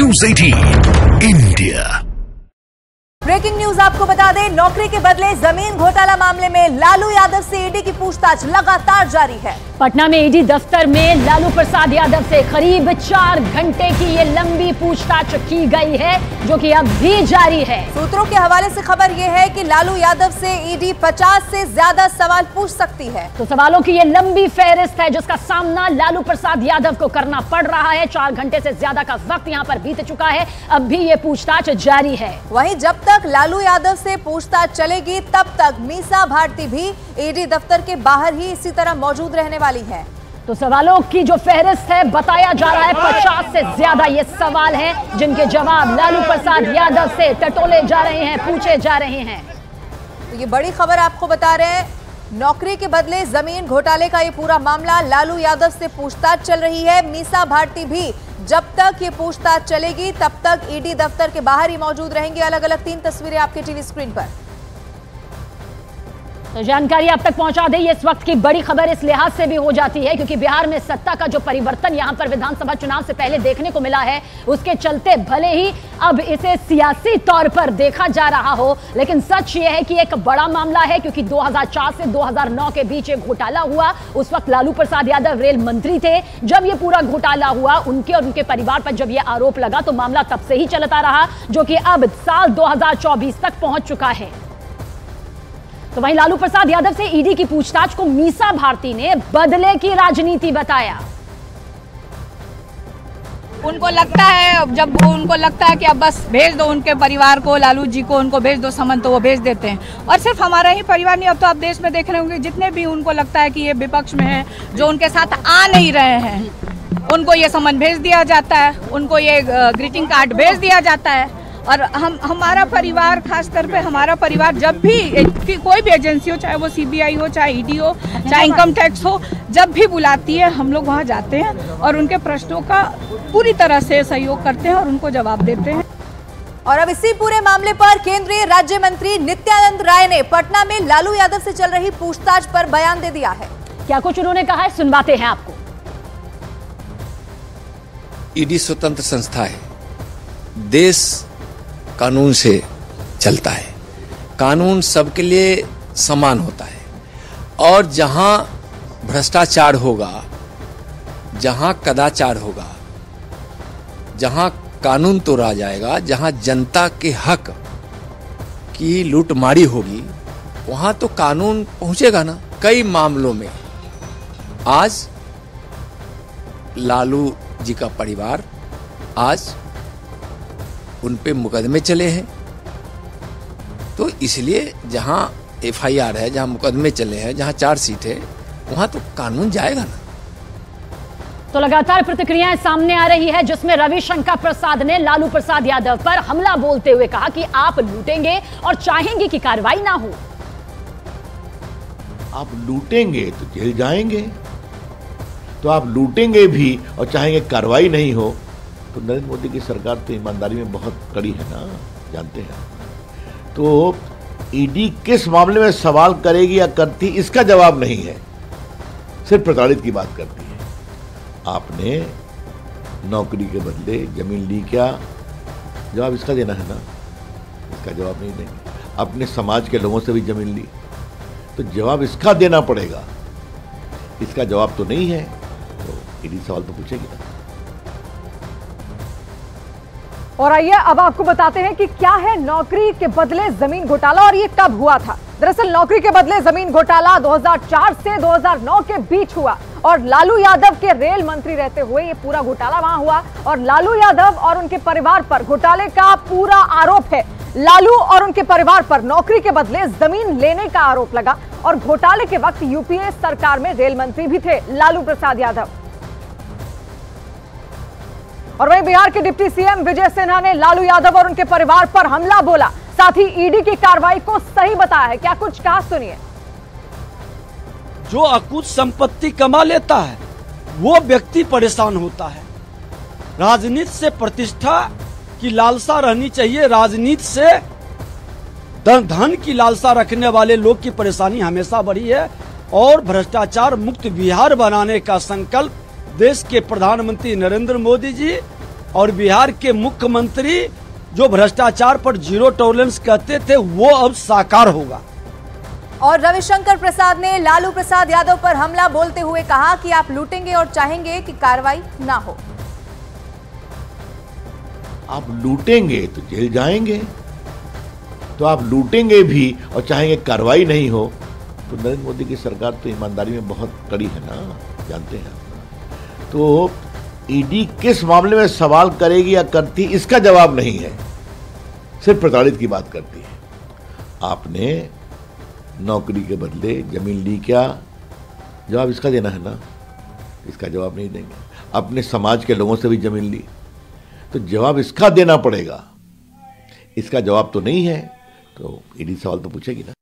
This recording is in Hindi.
News18 India। ब्रेकिंग न्यूज आपको बता दें, नौकरी के बदले जमीन घोटाला मामले में लालू यादव से ईडी की पूछताछ लगातार जारी है। पटना में ईडी दफ्तर में लालू प्रसाद यादव से करीब 4 घंटे की ये लंबी पूछताछ की गई है, जो कि अब भी जारी है। सूत्रों के हवाले से खबर ये है कि लालू यादव से ईडी 50 से ज्यादा सवाल पूछ सकती है। तो सवालों की ये लंबी फेहरिस्त है जिसका सामना लालू प्रसाद यादव को करना पड़ रहा है। 4 घंटे से ज्यादा का वक्त यहाँ पर बीत चुका है, अब भी ये पूछताछ जारी है। वहीं जब तक लालू यादव से पूछताछ चलेगी तब तक मीसा भारती भी ईडी दफ्तर के बाहर ही इसी तरह मौजूद रहने वाली है। तो सवालों की जो फेहरिस्त है, बताया जा रहा है 50 से ज्यादा ये सवाल हैं जिनके जवाब लालू प्रसाद यादव से टटोले जा रहे हैं, पूछे जा रहे हैं। तो ये बड़ी खबर आपको बता रहे हैं, नौकरी के बदले जमीन घोटाले का ये पूरा मामला, लालू यादव से पूछताछ चल रही है। मीसा भारती भी जब तक ये पूछताछ चलेगी तब तक ईडी दफ्तर के बाहर ही मौजूद रहेंगे। अलग अलग 3 तस्वीरें आपके टीवी स्क्रीन पर। तो जानकारी आप तक पहुंचा दे, इस वक्त की बड़ी खबर इस लिहाज से भी हो जाती है क्योंकि बिहार में सत्ता का जो परिवर्तन यहां पर विधानसभा चुनाव से पहले देखने को मिला है, उसके चलते भले ही अब इसे सियासी तौर पर देखा जा रहा हो, लेकिन सच यह है कि एक बड़ा मामला है क्योंकि 2004 से 2009 के बीच एक घोटाला हुआ। उस वक्त लालू प्रसाद यादव रेल मंत्री थे। जब ये पूरा घोटाला हुआ, उनके और उनके परिवार पर जब ये आरोप लगा तो मामला तब से ही चलता रहा, जो कि अब साल 2024 तक पहुंच चुका है। तो वहीं लालू प्रसाद यादव से ईडी की पूछताछ को मीसा भारती ने बदले की राजनीति बताया। उनको लगता है, जब उनको लगता है कि अब बस भेज दो उनके परिवार को, लालू जी को उनको भेज दो समन, तो वो भेज देते हैं। और सिर्फ हमारा ही परिवार नहीं, अब तो आप देश में देख रहे होंगे जितने भी उनको लगता है कि ये विपक्ष में है, जो उनके साथ आ नहीं रहे हैं, उनको ये समन भेज दिया जाता है, उनको ये ग्रीटिंग कार्ड भेज दिया जाता है। और हमारा परिवार, खासतौर पे हमारा परिवार जब भी कोई भी एजेंसी हो, चाहे वो सीबीआई हो, चाहे ईडी हो, चाहे इनकम टैक्स हो, जब भी बुलाती है हम लोग वहाँ जाते हैं और उनके प्रश्नों का पूरी तरह से सहयोग करते हैं और उनको जवाब देते हैं। और अब इसी पूरे मामले पर केंद्रीय राज्य मंत्री नित्यानंद राय ने पटना में लालू यादव से चल रही पूछताछ पर बयान दे दिया है। क्या कुछ उन्होंने कहा है, सुनवाते हैं आपको। ईडी स्वतंत्र संस्था है, देश कानून से चलता है, कानून सबके लिए समान होता है। और जहां भ्रष्टाचार होगा, जहां कदाचार होगा, जहां कानून तोड़ा जाएगा, जहां जनता के हक की लूटमारी होगी, वहां तो कानून पहुंचेगा ना। कई मामलों में आज लालू जी का परिवार, आज उन पे मुकदमे चले हैं, तो इसलिए जहां FIR है, जहां मुकदमे चले हैं, जहां 4 सीट है, वहां तो कानून जाएगा ना। तो लगातार प्रतिक्रियाएं सामने आ रही है जिसमें रविशंकर प्रसाद ने लालू प्रसाद यादव पर हमला बोलते हुए कहा कि आप लूटेंगे और चाहेंगे कि कार्रवाई ना हो। आप लूटेंगे तो जेल जाएंगे, तो आप लूटेंगे भी और चाहेंगे कार्रवाई नहीं हो, तो नरेंद्र मोदी की सरकार तो ईमानदारी में बहुत कड़ी है ना, जानते हैं। तो ईडी किस मामले में सवाल करेगी या करती, इसका जवाब नहीं है, सिर्फ प्रताड़ित की बात करती है। आपने नौकरी के बदले जमीन ली, क्या जवाब इसका देना है ना, इसका जवाब नहीं देंगे। अपने समाज के लोगों से भी जमीन ली, तो जवाब इसका देना पड़ेगा, इसका जवाब तो नहीं है, तो ईडी सवाल तो पूछेगी ना। और आइए अब आपको बताते हैं कि क्या है नौकरी के बदले जमीन घोटाला और ये कब हुआ था। दरअसल नौकरी के बदले जमीन घोटाला 2004 से 2009 के बीच हुआ और लालू यादव के रेल मंत्री रहते हुए ये पूरा घोटाला वहां हुआ। और लालू यादव और उनके परिवार पर घोटाले का पूरा आरोप है। लालू और उनके परिवार पर नौकरी के बदले जमीन लेने का आरोप लगा और घोटाले के वक्त यूपीए सरकार में रेल मंत्री भी थे लालू प्रसाद यादव। और वहीं बिहार के डिप्टी सीएम विजय सिन्हा ने लालू यादव और उनके परिवार पर हमला बोला, साथ ही ईडी की कार्रवाई को सही बताया है। क्या कुछ कहा, सुनिए। जो अकुछ संपत्ति कमा लेता है वो व्यक्ति परेशान होता है। राजनीति से प्रतिष्ठा की लालसा रहनी चाहिए, राजनीति से धन की लालसा रखने वाले लोग की परेशानी हमेशा बढ़ी है। और भ्रष्टाचार मुक्त बिहार बनाने का संकल्प देश के प्रधानमंत्री नरेंद्र मोदी जी और बिहार के मुख्यमंत्री जो भ्रष्टाचार पर जीरो टॉलरेंस कहते थे वो अब साकार होगा। और रविशंकर प्रसाद ने लालू प्रसाद यादव पर हमला बोलते हुए कहा कि आप लूटेंगे और चाहेंगे कि कार्रवाई ना हो। आप लूटेंगे तो जेल जाएंगे, तो आप लूटेंगे भी और चाहेंगे कार्रवाई नहीं हो तो नरेंद्र मोदी की सरकार तो ईमानदारी में बहुत कड़ी है ना, जानते हैं। तो ईडी किस मामले में सवाल करेगी या करती इसका जवाब नहीं है, सिर्फ प्रताड़ित की बात करती है। आपने नौकरी के बदले जमीन ली, क्या जवाब इसका देना है ना, इसका जवाब नहीं देंगे। अपने समाज के लोगों से भी जमीन ली तो जवाब इसका देना पड़ेगा, इसका जवाब तो नहीं है, तो ईडी सवाल तो पूछेगी ना।